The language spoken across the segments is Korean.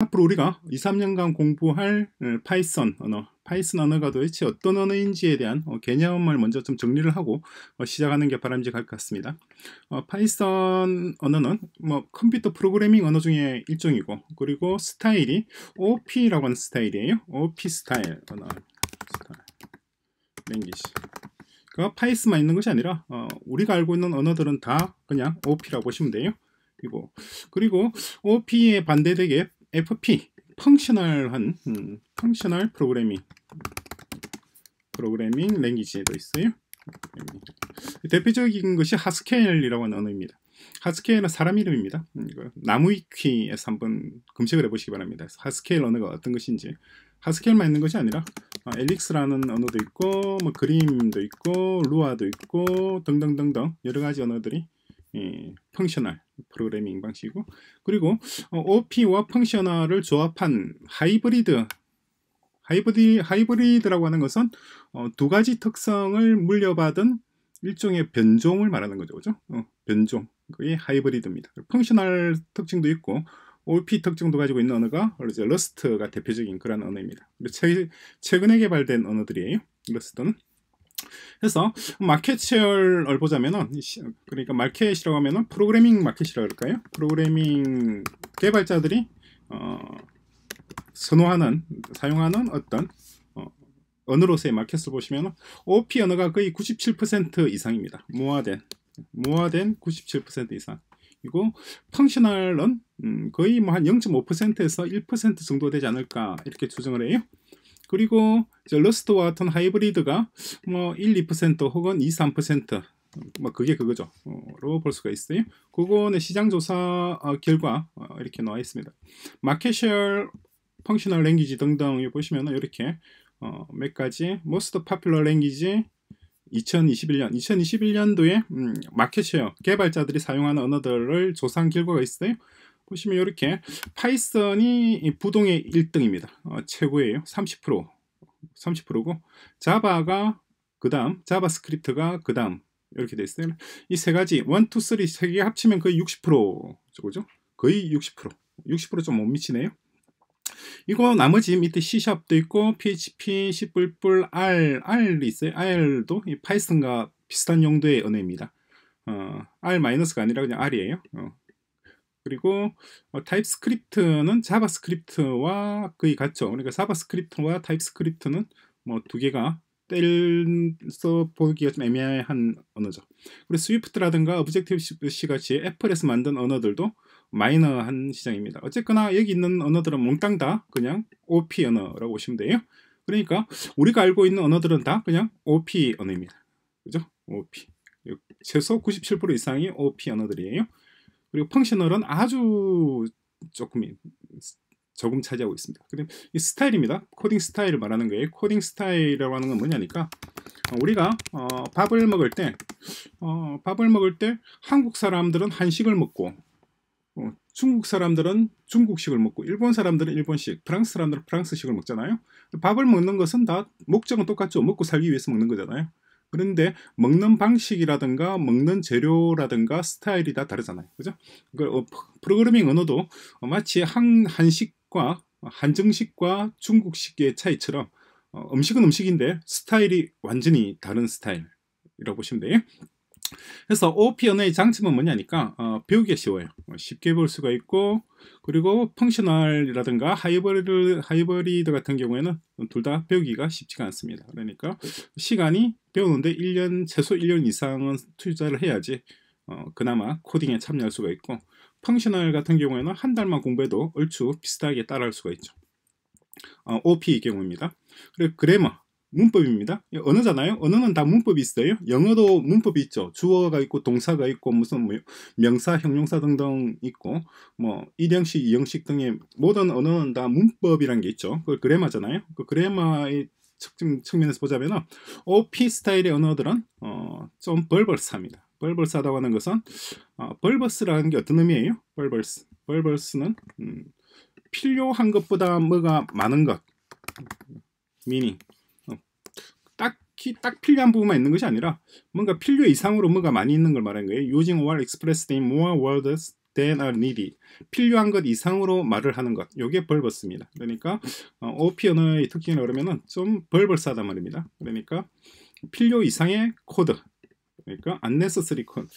앞으로 우리가 2, 3년간 공부할 파이썬 언어, 파이썬 언어가 도대체 어떤 언어인지에 대한 개념을 먼저 좀 정리를 하고 시작하는 게 바람직할 것 같습니다. 파이썬 언어는 컴퓨터 프로그래밍 언어 중에 일종이고, 그리고 스타일이 OOP라고 하는 스타일이에요. OOP 스타일 언어, 랭귀지. 그 파이썬만 있는 것이 아니라 우리가 알고 있는 언어들은 다 그냥 OOP라고 보시면 돼요. 그리고 OOP에 반대되게 FP, 펑셔널 프로그래밍 랭귀지에도 있어요. 대표적인 것이 하스켈이라고 하는 언어입니다. 하스켈은 사람 이름입니다. 나무위키에서 한번 검색을 해보시기 바랍니다. 하스켈 언어가 어떤 것인지. 하스켈만 있는 것이 아니라 엘릭스라는 언어도 있고, 그림도 있고, 루아도 있고 등등등등 여러 가지 언어들이 펑셔널 프로그래밍 방식이고, 그리고 OOP와 펑셔널을 조합한 하이브리드라고 하는 것은 두 가지 특성을 물려받은 일종의 변종을 말하는 거죠. 그죠? 변종. 그게 하이브리드입니다. 펑셔널 특징도 있고 OOP 특징도 가지고 있는 언어가 러스트가 대표적인 그런 언어입니다. 최근에 개발된 언어들이에요. 러스트는. 그래서 마켓 쉐어를 보자면은, 그러니까 마켓이라고 하면은 프로그래밍 마켓이라고 할까요? 프로그래밍 개발자들이 사용하는 어떤 언어로서의 마켓을 보시면은 OOP 언어가 거의 97% 이상입니다. 모아된 97% 이상. 그리고 펑셔널은 거의 한 0.5%에서 1% 정도 되지 않을까 이렇게 추정을 해요. 그리고 러스트와 같은 하이브리드가 1, 2% 혹은 2, 3% 그게 그거죠. 로 볼 수가 있어요. 그거는 시장조사 결과 이렇게 나와 있습니다. 마켓 쉐어, 펑셔널 랭귀지 등등 보시면 이렇게 몇 가지 most popular language 2021년도에 마켓 쉐어, 개발자들이 사용하는 언어들을 조사한 결과가 있어요. 보시면 이렇게 파이썬이 부동의 1등입니다. 최고예요. 30%고 자바가 그 다음, 자바스크립트가 그 다음 이렇게 돼 있어요. 이 세 가지 1, 2, 3 세 개 합치면 거의 60% 그죠? 거의 60% 좀 못 미치네요. 이거 나머지 밑에 C샵도 있고 PHP, C++, R이 있어요. R도 이 파이썬과 비슷한 용도의 언어입니다. R-가 아니라 그냥 R이에요. 그리고 타입스크립트는 자바스크립트와 거의 같죠. 그러니까 자바스크립트와 타입스크립트는 두 개가 떼서 보기가 좀 애매한 언어죠. 그리고 스위프트라든가 Objective-C 같이 애플에서 만든 언어들도 마이너한 시장입니다. 어쨌거나 여기 있는 언어들은 몽땅 다 그냥 OOP 언어라고 보시면 돼요. 그러니까 우리가 알고 있는 언어들은 다 그냥 OOP 언어입니다. 그죠? OOP. 최소 97% 이상이 OOP 언어들이에요. 그리고 펑셔널은 아주 조금 차지하고 있습니다. 그럼 이 스타일입니다. 코딩 스타일을 말하는 거예요. 코딩 스타일이라고 하는 건 뭐냐니까, 우리가 밥을 먹을 때 한국 사람들은 한식을 먹고, 중국 사람들은 중국식을 먹고, 일본 사람들은 일본식, 프랑스 사람들은 프랑스식을 먹잖아요. 밥을 먹는 것은 다 목적은 똑같죠. 먹고 살기 위해서 먹는 거잖아요. 그런데 먹는 방식이라든가 먹는 재료라든가 스타일이 다 다르잖아요. 그죠? 프로그래밍 언어도 마치 한식과 한정식과 중국식의 차이처럼 음식은 음식인데 스타일이 완전히 다른 스타일이라고 보시면 돼요. 그래서 OOP 언어의 장점은 뭐냐니까 배우기가 쉬워요. 쉽게 배울 수가 있고, 그리고 펑셔널이라든가 하이브리드 같은 경우에는 둘 다 배우기가 쉽지가 않습니다. 그러니까 시간이 배우는데 최소 1년 이상은 투자를 해야지 그나마 코딩에 참여할 수가 있고, 펑셔널 같은 경우에는 한 달만 공부해도 얼추 비슷하게 따라할 수가 있죠. OOP의 경우입니다. 그리고 그래머, 문법입니다. 언어잖아요. 언어는 다 문법이 있어요. 영어도 문법이 있죠. 주어가 있고 동사가 있고 무슨 명사, 형용사 등등 있고, 1형식, 2형식 등의 모든 언어는 다 문법이란 게 있죠. 그걸 그래마잖아요. 그 그래마의 측면에서 보자면 OOP 스타일의 언어들은 좀 벌벌스합니다. 벌벌스하다고 하는 것은 벌버스라는 게 어떤 의미예요? 벌버스는 필요한 것보다 뭐가 많은 것, 미니 딱 필요한 부분만 있는 것이 아니라 뭔가 필요 이상으로 뭐가 많이 있는 걸 말하는 거예요. Using or expressed in more words than are needed. 필요한 것 이상으로 말을 하는 것. 요게 verbs입니다. 그러니까 OOP 언어의 특징을 그러면은 좀 verbs하단 말입니다. 그러니까 필요 이상의 코드. 그러니까 unnecessary code.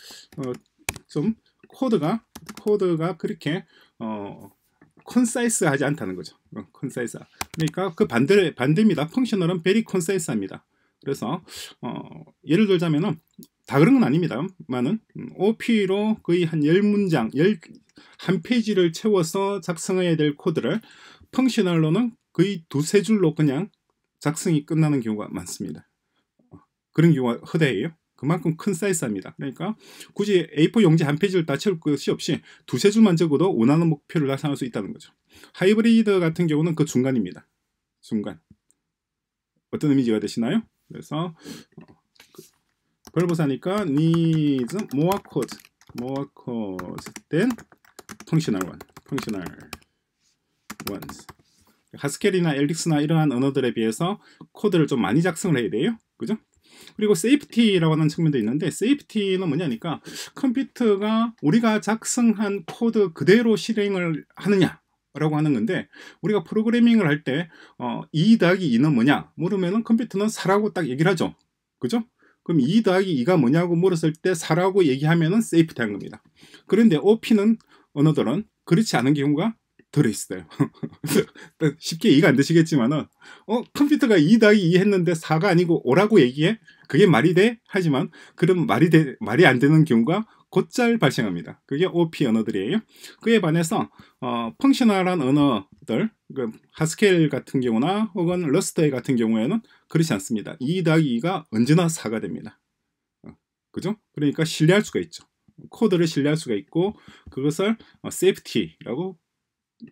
좀 코드가 그렇게 concise하지 않다는 거죠. concise. 그러니까 그 반대입니다. functional은 very concise합니다. 그래서 예를 들자면은 다 그런 건 아닙니다만은 OOP로 거의 한 10문장, 1페이지를 채워서 작성해야 될 코드를 펑셔널로는 거의 2, 3줄로 그냥 작성이 끝나는 경우가 많습니다. 그런 경우가 허다해요. 그만큼 큰 사이즈입니다. 그러니까 굳이 A4 용지 1페이지를 다 채울 것이 없이 2, 3줄만 적어도 원하는 목표를 달성할 수 있다는 거죠. 하이브리드 같은 경우는 그 중간입니다. 중간. 어떤 의미가 되시나요? 그래서 verbs하니까 needs more code than functional ones. 하스켈이나 엘릭스나 이러한 언어들에 비해서 코드를 좀 많이 작성을 해야 돼요. 그죠? 그리고 safety라고 하는 측면도 있는데, safety는 뭐냐니까 컴퓨터가 우리가 작성한 코드 그대로 실행을 하느냐 라고 하는 건데, 우리가 프로그래밍을 할 때 2 더하기 2는 뭐냐 물으면은 컴퓨터는 4라고 딱 얘기를 하죠. 그죠? 그럼 2 더하기 2가 뭐냐고 물었을 때 4라고 얘기하면은 safety 한 겁니다. 그런데 OOP는 언어들은 그렇지 않은 경우가 들어있어요. 쉽게 이해가 안 되시겠지만은 컴퓨터가 2 더하기 2 했는데 4가 아니고 5라고 얘기해? 그게 말이 돼? 하지만 그런 말이 안 되는 경우가 곧잘 발생합니다. 그게 OOP 언어들이에요. 그에 반해서 펑셔널한 언어들, 하스켈 같은 경우나 혹은 러스트 같은 경우에는 그렇지 않습니다. 2 더하기 2가 언제나 4가 됩니다. 그죠? 그러니까 신뢰할 수가 있죠. 코드를 신뢰할 수가 있고, 그것을 safety라고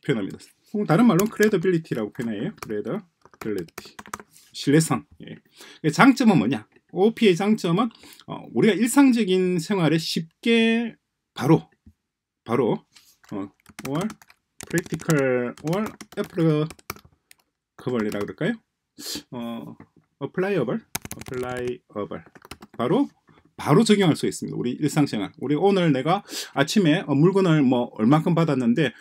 표현합니다. 혹은 다른 말로는 credibility라고 표현해요. credibility. 신뢰성. 예. 장점은 뭐냐? OOP의 장점은 우리가 일상적인 생활에 쉽게 바로 or practical or applicable이라고 그럴까요? applicable 바로 적용할 수 있습니다. 우리 일상생활. 우리 오늘 내가 아침에 물건을 뭐 얼만큼 받았는데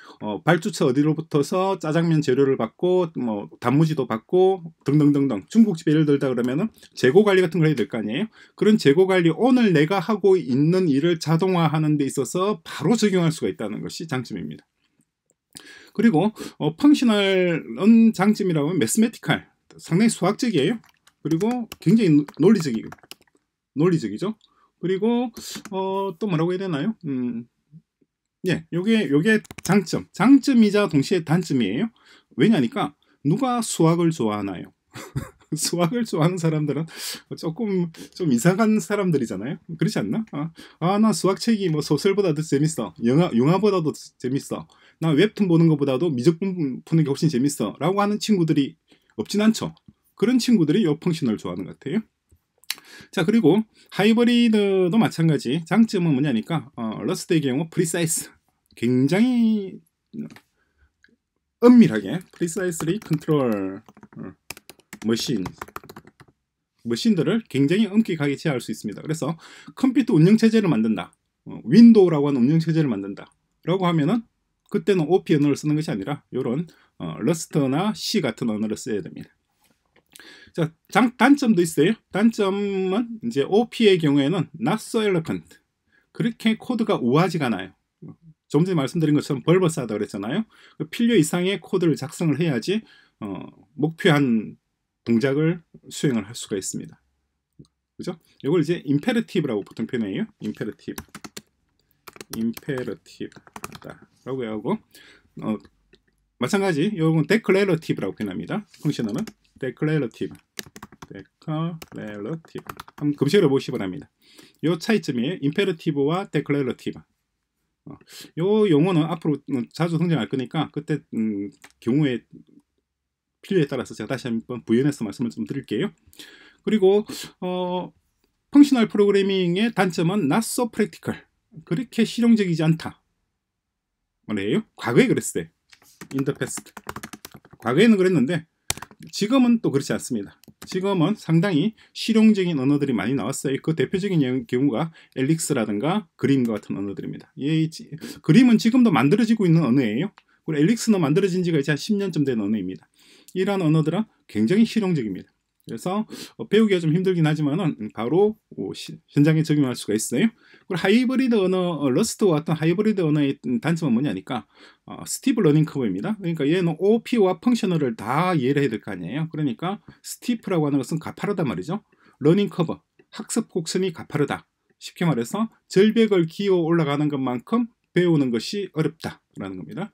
발주처 어디로부터서 짜장면 재료를 받고 뭐 단무지도 받고 등등등등. 중국집에 예를 들다 그러면은 재고 관리 같은 걸 해야 될 거 아니에요. 그런 재고 관리, 오늘 내가 하고 있는 일을 자동화하는 데 있어서 바로 적용할 수가 있다는 것이 장점입니다. 그리고 펑셔널은 장점이라고 하면 매스매티컬, 상당히 수학적이에요. 그리고 굉장히 논리적이죠. 그리고 또 뭐라고 해야 되나요? 예, 요게 장점이자 동시에 단점이에요. 왜냐니까 누가 수학을 좋아하나요? 수학을 좋아하는 사람들은 조금 좀 이상한 사람들이잖아요. 그렇지 않나? 나 수학책이 뭐 소설보다 더 재밌어. 영화보다도 재밌어. 나 웹툰 보는 것보다도 미적분 푸는 게 훨씬 재밌어. 라고 하는 친구들이 없진 않죠. 그런 친구들이 요 펑션을 좋아하는 것 같아요. 자, 그리고 하이브리드도 마찬가지. 장점은 뭐냐니까 러스트의 경우 precise, 굉장히 엄밀하게 precisely control 머신들을 굉장히 엄격하게 제어할 수 있습니다. 그래서 컴퓨터 운영체제를 만든다, 윈도우라고 하는 운영체제를 만든다 라고 하면은 그때는 OOP 언어를 쓰는 것이 아니라 이런 러스트나 C 같은 언어를 써야 됩니다. 자, 단점도 있어요. 단점은 이제 OOP의 경우에는 not so eloquent. 그렇게 코드가 우아하지가 않아요. 좀 전에 말씀드린 것처럼 verbs하다 그랬잖아요. 필요 이상의 코드를 작성을 해야지 목표한 동작을 수행을 할 수가 있습니다. 그죠? 이걸 이제 imperative라고 보통 표현해요. imperative라고 하고, 마찬가지 이건 declarative라고 표현합니다. 펑셔널은 declarative. 한번 검색을 보시기 바랍니다. 요 차이점이에요. imperative와 declarative. 요 용어는 앞으로 자주 등장할 거니까 그때 경우에 필요에 따라서 제가 다시 한번 부연해서 말씀을 좀 드릴게요. 그리고 펑셔널 프로그래밍의 단점은 not so practical. 그렇게 실용적이지 않다. 뭐래요? 과거에 그랬을 때, in the past. 과거에는 그랬는데 지금은 또 그렇지 않습니다. 지금은 상당히 실용적인 언어들이 많이 나왔어요. 그 대표적인 경우가 엘릭스라든가 그림과 같은 언어들입니다. 예, 그림은 지금도 만들어지고 있는 언어예요. 그리고 엘릭스는 만들어진 지가 이제 한 10년쯤 된 언어입니다. 이러한 언어들은 굉장히 실용적입니다. 그래서 배우기가 좀 힘들긴 하지만은 바로 현장에 적용할 수가 있어요. 그리고 하이브리드 언어, 러스트와 같은 하이브리드 언어의 단점은 뭐냐니까 스티프 러닝 커브입니다. 그러니까 얘는 OOP와 펑셔널을 다 이해를 해야 될 거 아니에요. 그러니까 스티프라고 하는 것은 가파르다 말이죠. 러닝 커브, 학습 곡선이 가파르다. 쉽게 말해서 절벽을 기어 올라가는 것만큼 배우는 것이 어렵다라는 겁니다.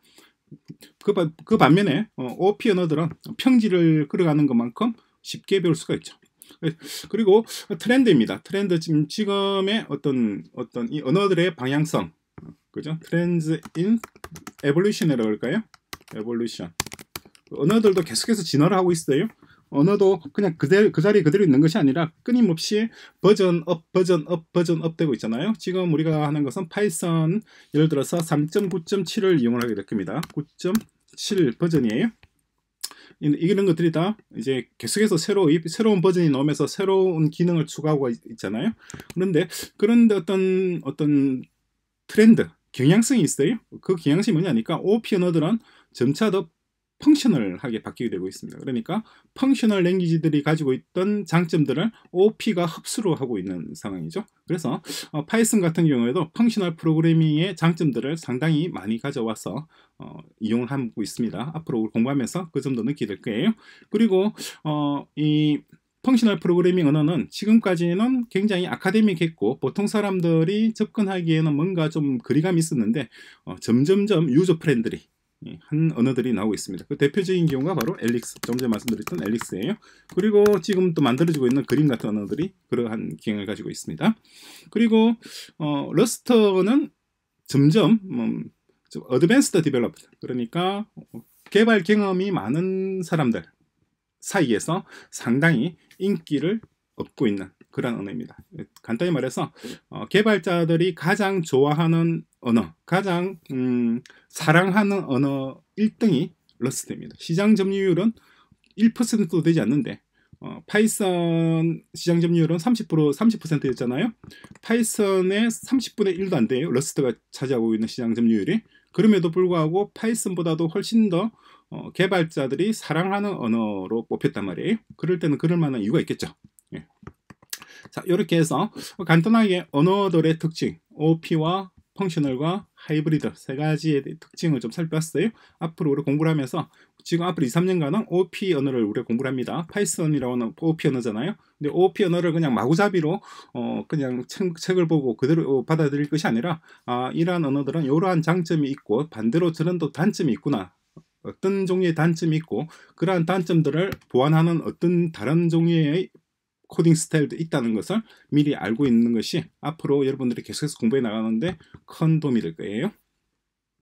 그 반면에 OOP 언어들은 평지를 걸어가는 것만큼 쉽게 배울 수가 있죠. 그리고 트렌드입니다. 트렌드 지금의 어떤 이 언어들의 방향성, 그죠? 트렌드 인 에볼루션이라고 할까요? 에볼루션. 언어들도 계속해서 진화를 하고 있어요. 언어도 그냥 그 자리에 그대로 있는 것이 아니라 끊임없이 버전업, 버전업, 버전업 되고 있잖아요. 지금 우리가 하는 것은 파이썬 예를 들어서 3.9.7을 이용하게 될 겁니다. 9.7 버전이에요. 이런 것들이 다 이제 계속해서 새로운 버전이 나오면서 새로운 기능을 추가하고 있잖아요. 그런데 어떤 트렌드, 경향성이 있어요. 그 경향성이 뭐냐니까 OOP 언어들은 점차 더 펑셔널하게 바뀌게 되고 있습니다. 그러니까 펑셔널 랭귀지들이 가지고 있던 장점들을 OOP가 흡수로 하고 있는 상황이죠. 그래서 파이썬 같은 경우에도 펑셔널 프로그래밍의 장점들을 상당히 많이 가져와서 이용을 하고 있습니다. 앞으로 공부하면서 그 점도 느끼게 될 거예요. 그리고 이 펑셔널 프로그래밍 언어는 지금까지는 굉장히 아카데믹했고 보통 사람들이 접근하기에는 뭔가 좀 거리감이 있었는데 점점점 유저 프렌들리 한 언어들이 나오고 있습니다. 그 대표적인 경우가 바로 엘릭스, 좀 전에 말씀드렸던 엘릭스예요. 그리고 지금 또 만들어지고 있는 그림 같은 언어들이 그러한 기능을 가지고 있습니다. 그리고 러스트는 점점 좀 어드밴스드 디벨롭, 그러니까 개발 경험이 많은 사람들 사이에서 상당히 인기를 얻고 있는 그런 언어입니다. 간단히 말해서 개발자들이 가장 좋아하는 언어, 가장 사랑하는 언어 1등이 러스트입니다. 시장 점유율은 1%도 되지 않는데 파이썬 시장 점유율은 30%였잖아요. 파이썬의 30분의 1도 안 돼요. 러스트가 차지하고 있는 시장 점유율이. 그럼에도 불구하고 파이썬보다도 훨씬 더 개발자들이 사랑하는 언어로 뽑혔단 말이에요. 그럴 때는 그럴 만한 이유가 있겠죠. 예. 자, 이렇게 해서 간단하게 언어들의 특징, OOP와 펑셔널과 하이브리드 세 가지의 특징을 좀 살펴봤어요. 앞으로 우리 공부를 하면서 지금 앞으로 2, 3년간은 OOP 언어를 우리가 공부를 합니다. 파이썬이라고 하는 OOP 언어잖아요. 근데 OOP 언어를 그냥 마구잡이로 그냥 책을 보고 그대로 받아들일 것이 아니라 이러한 언어들은 이러한 장점이 있고 반대로 저런 또 단점이 있구나. 어떤 종류의 단점이 있고 그러한 단점들을 보완하는 어떤 다른 종류의 코딩 스타일도 있다는 것을 미리 알고 있는 것이 앞으로 여러분들이 계속해서 공부해 나가는데 큰 도움이 될 거예요.